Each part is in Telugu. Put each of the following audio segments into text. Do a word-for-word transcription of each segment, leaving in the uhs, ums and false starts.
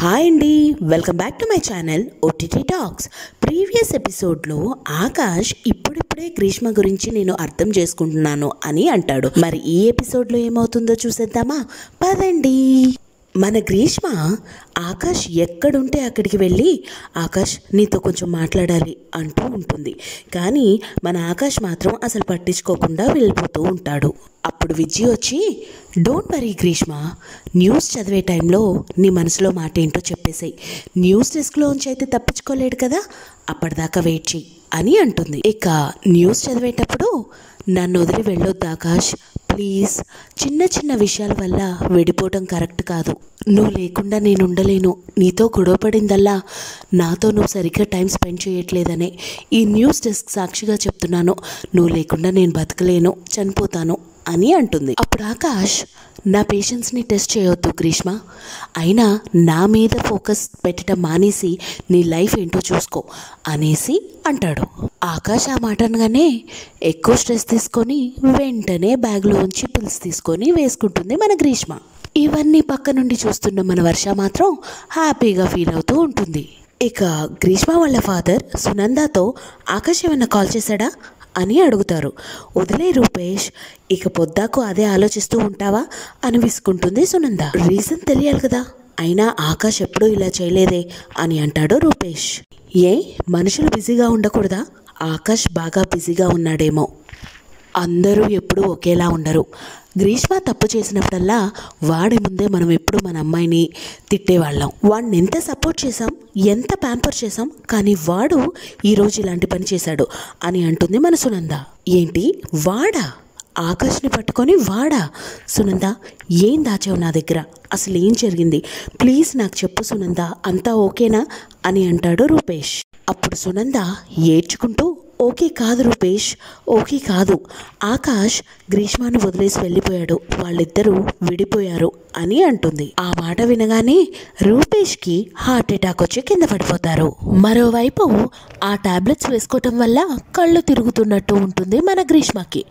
హాయ్ అండి, welcome back to my channel OTT talks. Previous ఎపిసోడ్లో ఆకాష్ ఇప్పుడిప్పుడే గ్రీష్మ గురించి నేను అర్థం చేసుకుంటున్నాను అని అంటాడు. మరి ఈ ఎపిసోడ్లో ఏమవుతుందో చూసేద్దామా, పదండి. మన గ్రీష్మ ఆకాష్ ఎక్కడుంటే అక్కడికి వెళ్ళి ఆకాష్ నీతో కొంచెం మాట్లాడాలి అంటూ ఉంటుంది. కానీ మన ఆకాష్ మాత్రం అసలు పట్టించుకోకుండా వెళ్ళిపోతూ ఉంటాడు. అప్పుడు విజయ్ వచ్చి, డోంట్ వరీ గ్రీష్మ, న్యూస్ చదివే టైంలో నీ మనసులో మాట ఏంటో చెప్పేసాయి. న్యూస్ డెస్క్లోంచి అయితే తప్పించుకోలేడు కదా, అప్పటిదాకా వెయిట్ చేయి అని అంటుంది. ఇక న్యూస్ చదివేటప్పుడు, నన్ను వదిలి వెళ్ళొద్దు ఆకాష్ ప్లీజ్, చిన్న చిన్న విషయాల వల్ల విడిపోవడం కరెక్ట్ కాదు, నువ్వు లేకుండా నేను ఉండలేను, నీతో గొడవపడిందల్లా నాతో నువ్వు సరిగ్గా టైం స్పెండ్ చేయట్లేదనే ఈ న్యూస్ డెస్క్ సాక్షిగా చెప్తున్నాను, నువ్వు లేకుండా నేను బతకలేను, చనిపోతాను అని అంటుంది. అప్పుడు ఆకాష్, నా పేషెన్స్ని టెస్ట్ చేయొద్దు గ్రీష్మ, అయినా నా మీద ఫోకస్ పెట్టడం మానేసి నీ లైఫ్ ఏంటో చూసుకో అనేసి అంటాడు. ఆకాష్ ఆ మాట అనగానే ఎక్కువ స్ట్రెస్ తీసుకొని వెంటనే బ్యాగ్లోంచి పిల్స్ తీసుకొని వేసుకుంటుంది మన గ్రీష్మ. ఇవన్నీ పక్క నుండి చూస్తున్న మన వర్ష మాత్రం హ్యాపీగా ఫీల్ అవుతూ ఉంటుంది. ఇక గ్రీష్మ వాళ్ళ ఫాదర్ సునందాతో, ఆకాష్ ఏమన్నా కాల్ చేశాడా అని అడుగుతారు. వదిలే రూపేష్, ఇక పొద్దాకు అదే ఆలోచిస్తూ ఉంటావా అని విసుకుంటుంది సునంద. రీజన్ తెలియాలి కదా, అయినా ఆకాష్ ఎప్పుడూ ఇలా చేయలేదే అని అంటాడు రూపేష్. ఏ మనుషులు బిజీగా ఉండకూడదా, ఆకాష్ బాగా బిజీగా ఉన్నాడేమో, అందరూ ఎప్పుడూ ఒకేలా ఉండరు. గ్రీష్మ తప్పు చేసినప్పుడల్లా వాడి ముందే మనం ఎప్పుడు మన అమ్మాయిని తిట్టేవాళ్ళం, వాడిని ఎంత సపోర్ట్ చేసాం, ఎంత ప్యాంపర్ చేసాం, కానీ వాడు ఈరోజు ఇలాంటి పని చేశాడు అని అంటుంది మన సునంద. ఏంటి వాడా, ఆకాష్ని పట్టుకొని వాడా? సునంద ఏం దాచావు నా దగ్గర, అసలు ఏం జరిగింది, ప్లీజ్ నాకు చెప్పు సునంద, అంతా ఓకేనా అని అంటాడు రూపేష్. అప్పుడు సునంద ఏడ్చుకుంటూ, ఓకే కాదు రూపేష్, ఓకే కాదు, ఆకాష్ గ్రీష్మాను వదిలేసి వెళ్ళిపోయాడు, వాళ్ళిద్దరూ విడిపోయారు అని అంటుంది. ఆ మాట వినగానే రూపేష్కి హార్ట్ అటాక్ వచ్చి కింద పడిపోతారు. మరోవైపు ఆ టాబ్లెట్స్ వేసుకోవటం వల్ల కళ్ళు తిరుగుతున్నట్టు ఉంటుంది మన గ్రీష్మకి.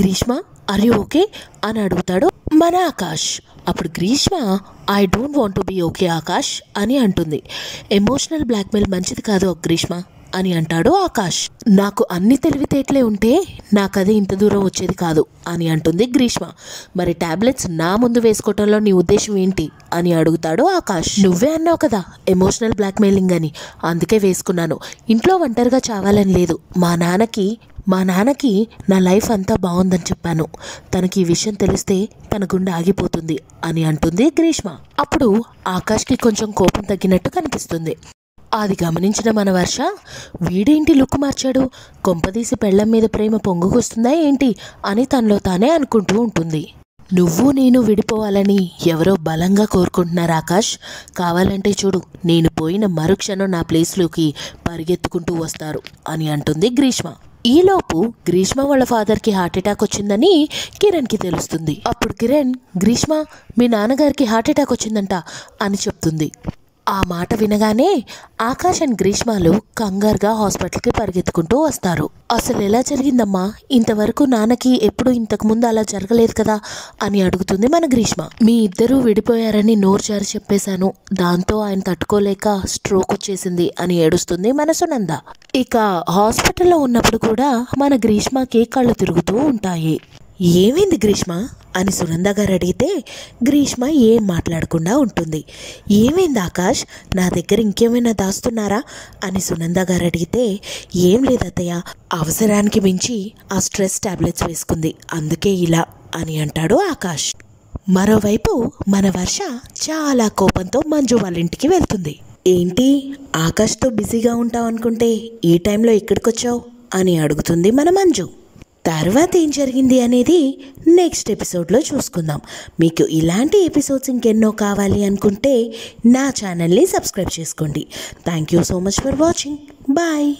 గ్రీష్మ ఆర్ యూ ఓకే అని అడుగుతాడు మన ఆకాష్. అప్పుడు Greeshma, I don't want to be okay Akash అని అంటుంది. ఎమోషనల్ బ్లాక్మెయిల్ మంచిది కాదు గ్రీష్మ అని అంటాడు ఆకాష్. నాకు అన్ని తెలివితేటలే ఉంటే నాకది ఇంత దూరం వచ్చేది కాదు అని అంటుంది గ్రీష్మ. మరి టాబ్లెట్స్ నా ముందు వేసుకోవటంలో నీ ఉద్దేశం ఏంటి అని అడుగుతాడు ఆకాష్. నువ్వే అన్నావు కదా ఎమోషనల్ బ్లాక్మెయిలింగ్ అని, అందుకే వేసుకున్నాను, ఇంట్లో ఒంటరిగా చావాలని లేదు, మా నాన్నకి మా నాన్నకి నా లైఫ్ అంతా బాగుందని చెప్పాను, తనకి ఈ విషయం తెలిస్తే తన గుండె ఆగిపోతుంది అని అంటుంది గ్రీష్మ. అప్పుడు ఆకాష్కి కొంచెం కోపం తగ్గినట్టు కనిపిస్తుంది. అది గమనించిన మన వర్ష, వీడేంటి లుక్ మార్చాడు, కొంపదీసి పెళ్ళం మీద ప్రేమ పొంగుకొస్తుందా ఏంటి అని తనలో తానే అనుకుంటూ ఉంటుంది. నువ్వు నేను విడిపోవాలని ఎవరో బలంగా కోరుకుంటున్నారు ఆకాష్, కావాలంటే చూడు నేను పోయిన మరుక్షణం నా ప్లేస్లోకి పరిగెత్తుకుంటూ వస్తారు అని అంటుంది గ్రీష్మ. ఈలోపు గ్రీష్మ వాళ్ళ ఫాదర్కి హార్ట్ అటాక్ వచ్చిందని కిరణ్కి తెలుస్తుంది. అప్పుడు కిరణ్, గ్రీష్మ మీ నాన్నగారికి హార్ట్ అటాక్ వచ్చిందంట అని చెప్తుంది. ఆ మాట వినగానే ఆకాష్ అండ్ గ్రీష్మలు కంగారుగా హాస్పిటల్కి పరిగెత్తుకుంటూ వస్తారు. అసలు ఎలా జరిగిందమ్మా, ఇంతవరకు నాన్నకి ఎప్పుడు ఇంతకుముందు అలా జరగలేదు కదా అని అడుగుతుంది మన గ్రీష్మ. మీ ఇద్దరూ విడిపోయారని నోరు జారి చెప్పేశాను, దాంతో ఆయన తట్టుకోలేక స్ట్రోక్ వచ్చేసింది అని ఏడుస్తుంది మన సునంద. ఇక హాస్పిటల్లో ఉన్నప్పుడు కూడా మన గ్రీష్మకి కళ్ళు తిరుగుతూ ఉంటాయి. ఏమైంది గ్రీష్మ అని సునంద గారు అడిగితే గ్రీష్మ ఏం మాట్లాడకుండా ఉంటుంది. ఏమైంది ఆకాష్, నా దగ్గర ఇంకేమైనా దాస్తున్నారా అని సునంద గారు అడిగితే, ఏం లేదు అత్తయ్య, అవసరానికి మించి ఆ స్ట్రెస్ టాబ్లెట్స్ వేసుకుంది, అందుకే ఇలా అని అంటాడు ఆకాష్. మరోవైపు మన వర్ష చాలా కోపంతో మంజు వాళ్ళ ఇంటికి వెళ్తుంది. ఏంటి ఆకాష్తో బిజీగా ఉంటావు అనుకుంటే ఈ టైంలో ఇక్కడికొచ్చావు అని అడుగుతుంది మన మంజు. తర్వాత ఏం జరిగింది అనేది నెక్స్ట్ ఎపిసోడ్లో చూసుకుందాం. మీకు ఇలాంటి ఎపిసోడ్స్ ఇంకెన్నో కావాలి అనుకుంటే నా ఛానల్ని సబ్స్క్రైబ్ చేసుకోండి. Thank you so much for watching, bye.